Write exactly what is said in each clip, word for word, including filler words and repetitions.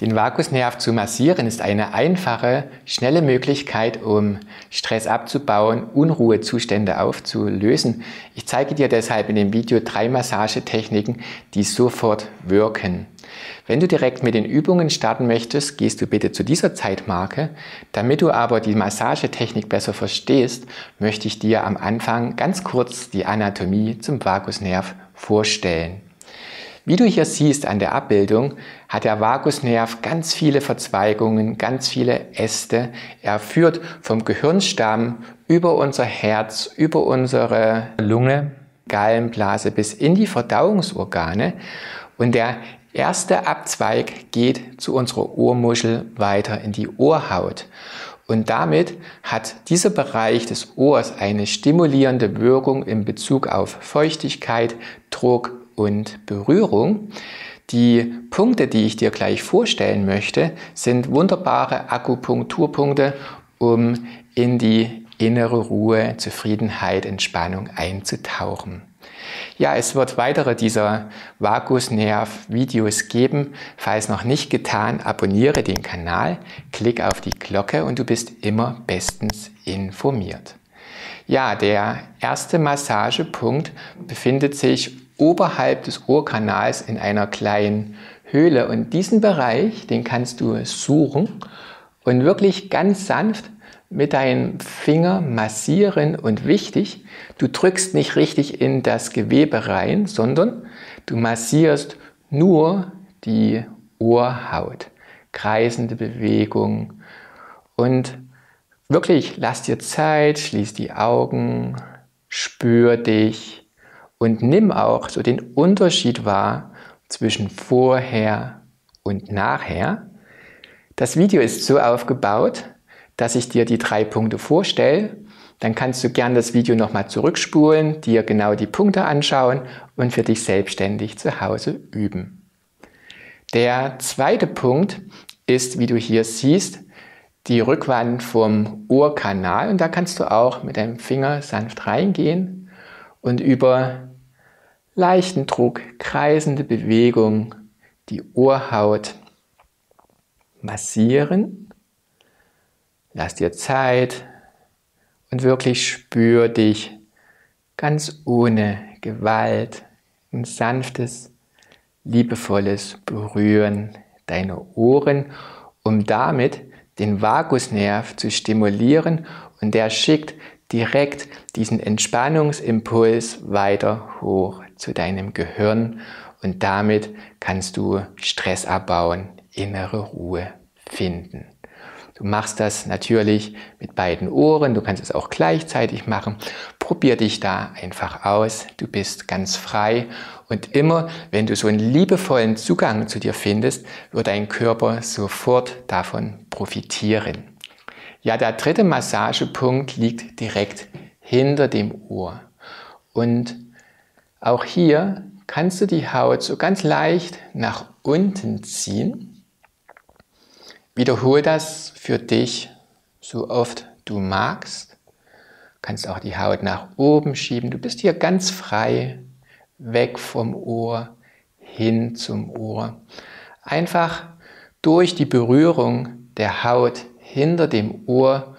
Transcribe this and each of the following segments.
Den Vagusnerv zu massieren ist eine einfache, schnelle Möglichkeit, um Stress abzubauen, Unruhezustände aufzulösen. Ich zeige dir deshalb in dem Video drei Massagetechniken, die sofort wirken. Wenn du direkt mit den Übungen starten möchtest, gehst du bitte zu dieser Zeitmarke. Damit du aber die Massagetechnik besser verstehst, möchte ich dir am Anfang ganz kurz die Anatomie zum Vagusnerv vorstellen. Wie du hier siehst an der Abbildung, hat der Vagusnerv ganz viele Verzweigungen, ganz viele Äste. Er führt vom Gehirnstamm über unser Herz, über unsere Lunge, Gallenblase bis in die Verdauungsorgane. Und der erste Abzweig geht zu unserer Ohrmuschel weiter in die Ohrhaut. Und damit hat dieser Bereich des Ohrs eine stimulierende Wirkung in Bezug auf Feuchtigkeit, Druck und Berührung. Die Punkte, die ich dir gleich vorstellen möchte, sind wunderbare Akupunkturpunkte, um in die innere Ruhe, Zufriedenheit, Entspannung einzutauchen. Ja, es wird weitere dieser Vagusnerv-Videos geben. Falls noch nicht getan, abonniere den Kanal, klick auf die Glocke und du bist immer bestens informiert. Ja, der erste Massagepunkt befindet sich oberhalb des Ohrkanals in einer kleinen Höhle, und diesen Bereich, den kannst du suchen und wirklich ganz sanft mit deinem Finger massieren. Und wichtig, du drückst nicht richtig in das Gewebe rein, sondern du massierst nur die Ohrhaut. Kreisende Bewegung, und wirklich lass dir Zeit, schließ die Augen, spür dich. Und nimm auch so den Unterschied wahr zwischen vorher und nachher. Das Video ist so aufgebaut, dass ich dir die drei Punkte vorstelle. Dann kannst du gern das Video nochmal zurückspulen, dir genau die Punkte anschauen und für dich selbstständig zu Hause üben. Der zweite Punkt ist, wie du hier siehst, die Rückwand vom Ohrkanal. Und da kannst du auch mit deinem Finger sanft reingehen. Und über leichten Druck, kreisende Bewegung die Ohrhaut massieren. Lass dir Zeit und wirklich spür dich ganz ohne Gewalt. Ein sanftes, liebevolles Berühren deiner Ohren, um damit den Vagusnerv zu stimulieren, und der schickt direkt diesen Entspannungsimpuls weiter hoch zu deinem Gehirn, und damit kannst du Stress abbauen, innere Ruhe finden. Du machst das natürlich mit beiden Ohren, du kannst es auch gleichzeitig machen. Probier dich da einfach aus, du bist ganz frei, und immer wenn du so einen liebevollen Zugang zu dir findest, wird dein Körper sofort davon profitieren. Ja, der dritte Massagepunkt liegt direkt hinter dem Ohr. Und auch hier kannst du die Haut so ganz leicht nach unten ziehen. Wiederhole das für dich so oft du magst. Du kannst auch die Haut nach oben schieben. Du bist hier ganz frei, weg vom Ohr, hin zum Ohr. Einfach durch die Berührung der Haut hinter dem Ohr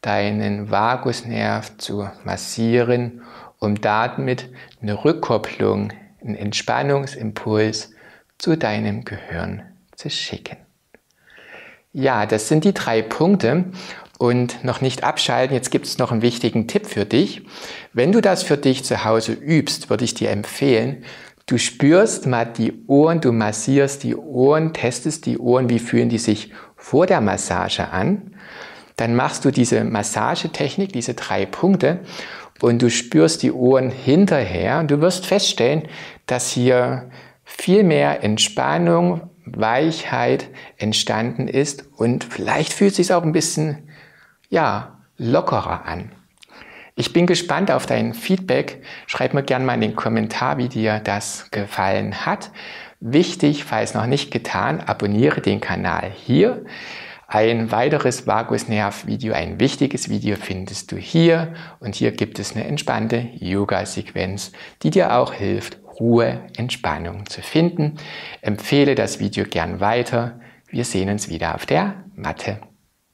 deinen Vagusnerv zu massieren, um damit eine Rückkopplung, einen Entspannungsimpuls zu deinem Gehirn zu schicken. Ja, das sind die drei Punkte. Und noch nicht abschalten, jetzt gibt es noch einen wichtigen Tipp für dich. Wenn du das für dich zu Hause übst, würde ich dir empfehlen, du spürst mal die Ohren, du massierst die Ohren, testest die Ohren, wie fühlen die sich vor der Massage an. Dann machst du diese Massagetechnik, diese drei Punkte, und du spürst die Ohren hinterher. Und du wirst feststellen, dass hier viel mehr Entspannung, Weichheit entstanden ist, und vielleicht fühlt es sich auch ein bisschen, ja, lockerer an. Ich bin gespannt auf dein Feedback. Schreib mir gerne mal in den Kommentar, wie dir das gefallen hat. Wichtig, falls noch nicht getan, abonniere den Kanal hier. Ein weiteres Vagusnerv-Video, ein wichtiges Video findest du hier. Und hier gibt es eine entspannte Yoga-Sequenz, die dir auch hilft, Ruhe, Entspannung zu finden. Empfehle das Video gern weiter. Wir sehen uns wieder auf der Matte.